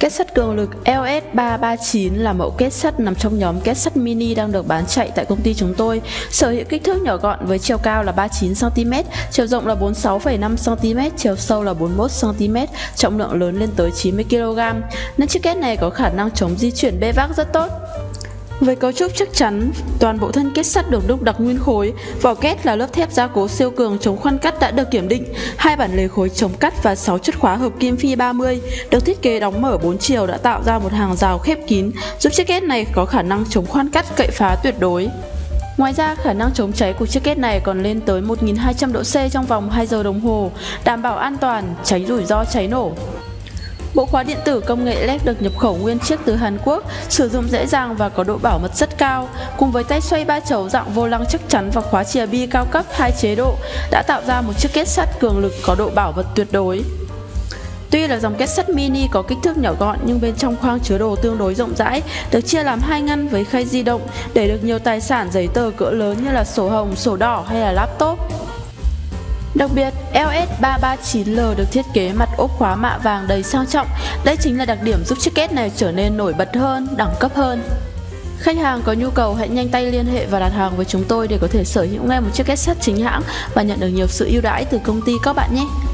Kết sắt cường lực LS339 là mẫu kết sắt nằm trong nhóm kết sắt mini đang được bán chạy tại công ty chúng tôi. Sở hữu kích thước nhỏ gọn với chiều cao là 39cm, chiều rộng là 46,5cm, chiều sâu là 41cm, trọng lượng lớn lên tới 90kg, nên chiếc kết này có khả năng chống di chuyển bê vác rất tốt. Với cấu trúc chắc chắn, toàn bộ thân kết sắt được đúc đặc nguyên khối, vỏ két là lớp thép gia cố siêu cường chống khoăn cắt đã được kiểm định, hai bản lề khối chống cắt và 6 chốt khóa hợp kim phi 30 được thiết kế đóng mở 4 chiều đã tạo ra một hàng rào khép kín, giúp chiếc két này có khả năng chống khoăn cắt cậy phá tuyệt đối. Ngoài ra, khả năng chống cháy của chiếc két này còn lên tới 1200 độ C trong vòng 2 giờ đồng hồ, đảm bảo an toàn, tránh rủi ro cháy nổ. Bộ khóa điện tử công nghệ LED được nhập khẩu nguyên chiếc từ Hàn Quốc, sử dụng dễ dàng và có độ bảo mật rất cao. Cùng với tay xoay 3 chấu dạng vô lăng chắc chắn và khóa chìa bi cao cấp 2 chế độ đã tạo ra một chiếc két sắt cường lực có độ bảo mật tuyệt đối. Tuy là dòng két sắt mini có kích thước nhỏ gọn nhưng bên trong khoang chứa đồ tương đối rộng rãi, được chia làm 2 ngăn với khay di động để được nhiều tài sản giấy tờ cỡ lớn như là sổ hồng, sổ đỏ hay là laptop. Đặc biệt, LS339L được thiết kế mặt ốp khóa mạ vàng đầy sang trọng. Đây chính là đặc điểm giúp chiếc két này trở nên nổi bật hơn, đẳng cấp hơn. Khách hàng có nhu cầu hãy nhanh tay liên hệ và đặt hàng với chúng tôi để có thể sở hữu ngay một chiếc két sắt chính hãng và nhận được nhiều sự ưu đãi từ công ty các bạn nhé.